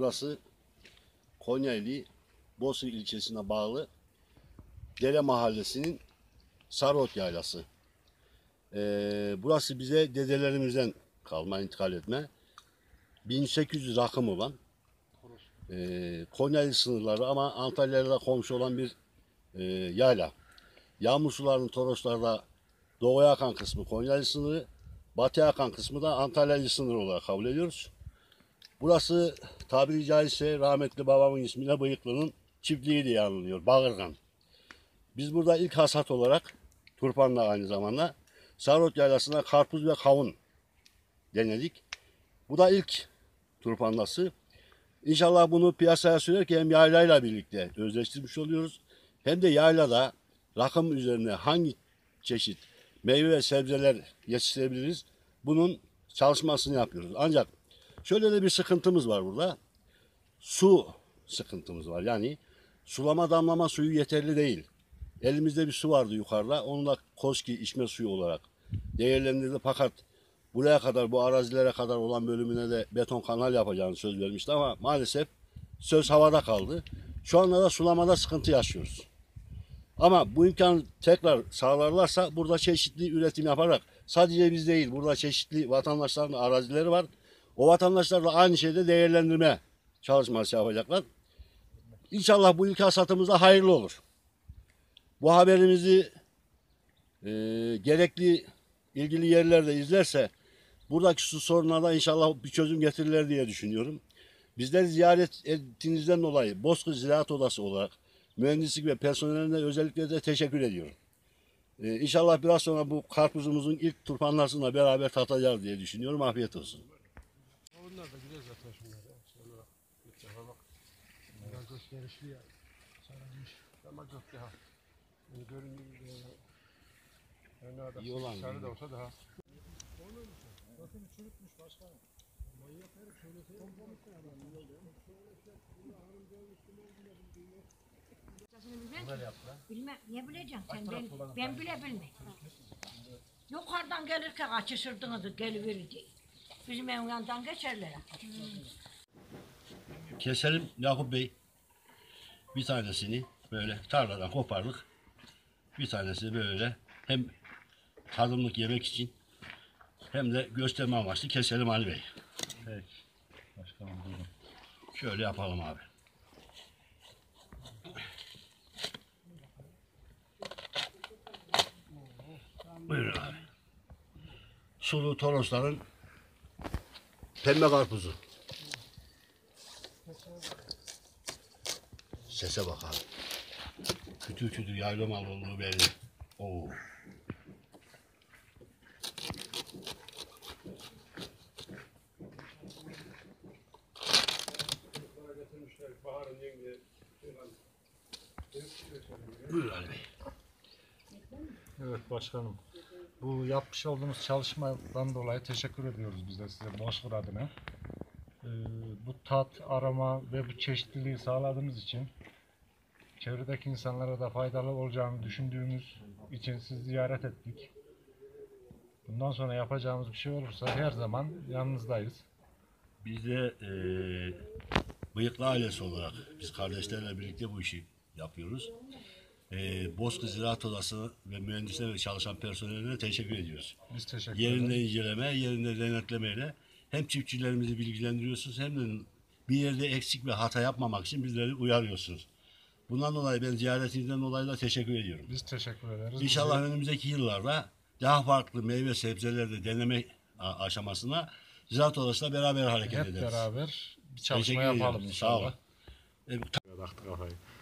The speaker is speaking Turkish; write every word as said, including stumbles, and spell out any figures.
Burası Konya ili Bosu ilçesine bağlı Dere Mahallesi'nin Sarot Yaylası. Ee, burası bize dedelerimizden kalma, intikal etme bin sekiz yüz rakım olan e, Konya'lı sınırları ama Antalya'da komşu olan bir e, yayla. Yağmur sularının Toroslarda doğuya akan kısmı Konya'lı sınırı, batıya akan kısmı da Antalya'lı sınırı olarak kabul ediyoruz. Burası tabiri caizse rahmetli babamın ismiyle Bıyıklı'nın çiftliği diye anılıyor, Bağırgan. Biz burada ilk hasat olarak turpanla aynı zamanda Sarot yaylasına karpuz ve kavun denedik. Bu da ilk turpanlası. İnşallah bunu piyasaya sürerken hem yaylayla birlikte özleştirmiş oluyoruz. Hem de yaylada rakım üzerine hangi çeşit meyve ve sebzeler yetiştirebiliriz, bunun çalışmasını yapıyoruz. Ancak şöyle de bir sıkıntımız var burada. Su sıkıntımız var. Yani sulama damlama suyu yeterli değil. Elimizde bir su vardı yukarıda. Onu da Koski içme suyu olarak değerlendirdi. Fakat buraya kadar, bu arazilere kadar olan bölümüne de beton kanal yapacağını söz vermişti ama maalesef söz havada kaldı. Şu anda da sulamada sıkıntı yaşıyoruz. Ama bu imkanı tekrar sağlarlarsa burada çeşitli üretim yaparak, sadece biz değil, burada çeşitli vatandaşların arazileri var. O vatandaşlarla aynı şeyde değerlendirme çalışması yapacaklar. İnşallah bu ilk hasatımızda hayırlı olur. Bu haberimizi e, gerekli ilgili yerlerde izlerse buradaki su sorununa da inşallah bir çözüm getirirler diye düşünüyorum. Bizleri ziyaret ettiğinizden dolayı Bozkır Ziraat Odası olarak mühendislik ve personeline özellikle de teşekkür ediyorum. E, inşallah biraz sonra bu karpuzumuzun ilk turpanlarıyla beraber tatacağız diye düşünüyorum. Afiyet olsun. Bunlar da güzel zaten şunlar. Şunlara bir tarafa bak. Bunlar gösterişli ya. Sarılmış. Ama gök daha. Yani görünümlü. Yani adam sarı da olsa daha. Olur mu? Bakın çürütmüş başkanım. Manyak herif şöyle kompromisli adam. Şöyle yaptılar. Bilmem. Niye bileceğim sen? Ben, ben bile bilmem. Yukarıdan gelirken açışırdınız geliverirdi. Bizim evin yanından geçerler. Keselim Yakup Bey. Bir tanesini böyle tarladan kopardık. Bir tanesi böyle hem tadımlık yemek için hem de gösterme amaçlı keselim Ali Bey. Evet. Başkanım buyurun. Şöyle yapalım abi. Buyurun abi. Sulu Torosların pembe karpuzu. Sese bak abi. Kütür kütür yayla mal olduğu belli. Oo. Buyur Ali Bey. Evet başkanım. Bu yapmış olduğumuz çalışmadan dolayı teşekkür ediyoruz biz de size Bozkır adına. Ee, bu tat, arama ve bu çeşitliliği sağladığımız için, çevredeki insanlara da faydalı olacağını düşündüğümüz için sizi ziyaret ettik. Bundan sonra yapacağımız bir şey olursa her zaman yanınızdayız. Biz de e, Bıyıklı ailesi olarak biz kardeşlerle birlikte bu işi yapıyoruz. E, Bozkır Ziraat Odası ve mühendisler ve çalışan personeline teşekkür ediyoruz. Biz teşekkür ederiz. Yerinde inceleme, yerinde denetlemeyle hem çiftçilerimizi bilgilendiriyorsunuz hem de bir yerde eksik ve hata yapmamak için bizleri uyarıyorsunuz. Bundan dolayı ben ziyaretinizden dolayı da teşekkür ediyorum. Biz teşekkür ederiz. İnşallah bize önümüzdeki yıllarda daha farklı meyve sebzelerde deneme aşamasına Ziraat Odası'yla beraber hareket Hep ederiz. Hep beraber bir çalışma teşekkür yapalım ediyorum. İnşallah. Sağ olun. E,